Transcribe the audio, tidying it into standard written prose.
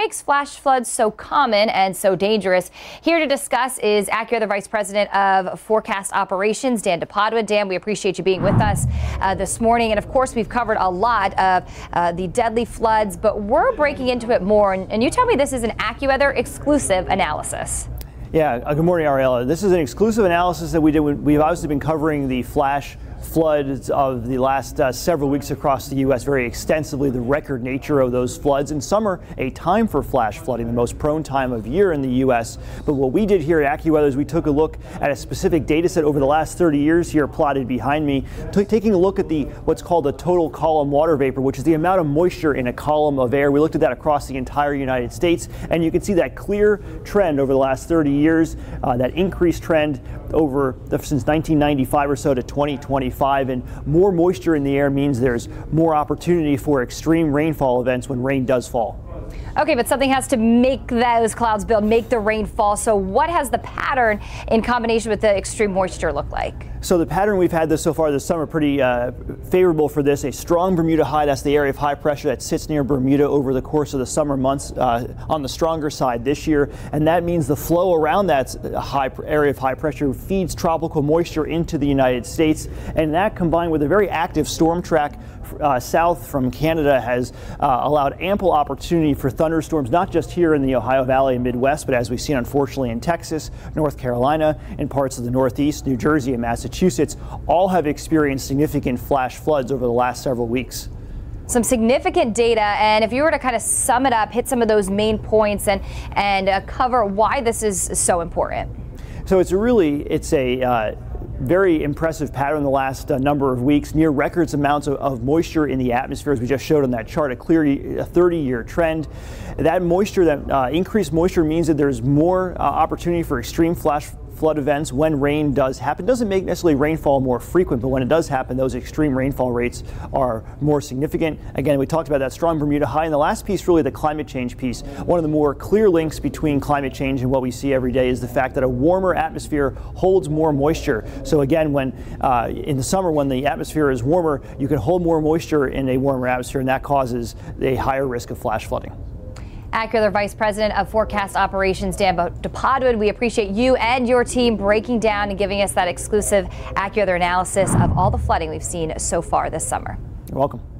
makes flash floods so common and so dangerous. Here to discuss is AccuWeather Vice President of Forecast Operations, Dan DePodwin. Dan, we appreciate you being with us this morning. And of course, we've covered a lot of the deadly floods, but we're breaking into it more. And you tell me this is an AccuWeather exclusive analysis. Yeah, good morning, Ariella. This is an exclusive analysis that we did. We've obviously been covering the flash floods of the last several weeks across the U.S. very extensively, the record nature of those floods. In summer, a time for flash flooding, the most prone time of year in the U.S. But what we did here at AccuWeather is we took a look at a specific data set over the last 30 years here plotted behind me, taking a look at the what's called the total column water vapor, which is the amount of moisture in a column of air. We looked at that across the entire United States, and you can see that clear trend over the last 30 years, that increased trend over since 1995 or so to 2025. And more moisture in the air means there's more opportunity for extreme rainfall events when rain does fall. Okay, but something has to make those clouds build, make the rain fall. So what has the pattern in combination with the extreme moisture look like? So the pattern we've had so far this summer, pretty favorable for this. A strong Bermuda high, that's the area of high pressure that sits near Bermuda over the course of the summer months, on the stronger side this year. And that means the flow around that high area of high pressure feeds tropical moisture into the United States. And that, combined with a very active storm track south from Canada, has allowed ample opportunity for thunderstorms, not just here in the Ohio Valley and Midwest, but as we've seen, unfortunately, in Texas, North Carolina, and parts of the Northeast, New Jersey, and Massachusetts all have experienced significant flash floods over the last several weeks. Some significant data, and if you were to kind of sum it up, hit some of those main points and cover why this is so important. So it's a very impressive pattern in the last number of weeks, near records amounts of moisture in the atmosphere, as we just showed on that chart, a clear 30-year trend. That moisture, that increased moisture, means that there's more opportunity for extreme flash flood events when rain does happen. Doesn't make necessarily rainfall more frequent, but when it does happen, those extreme rainfall rates are more significant. Again, we talked about that strong Bermuda high, and the last piece, really the climate change piece. One of the more clear links between climate change and what we see every day is the fact that a warmer atmosphere holds more moisture. So again, when in the summer, when the atmosphere is warmer, you can hold more moisture in a warmer atmosphere, and that causes a higher risk of flash flooding. AccuWeather Vice President of Forecast Operations, Dan DePodwin, we appreciate you and your team breaking down and giving us that exclusive AccuWeather analysis of all the flooding we've seen so far this summer. You're welcome.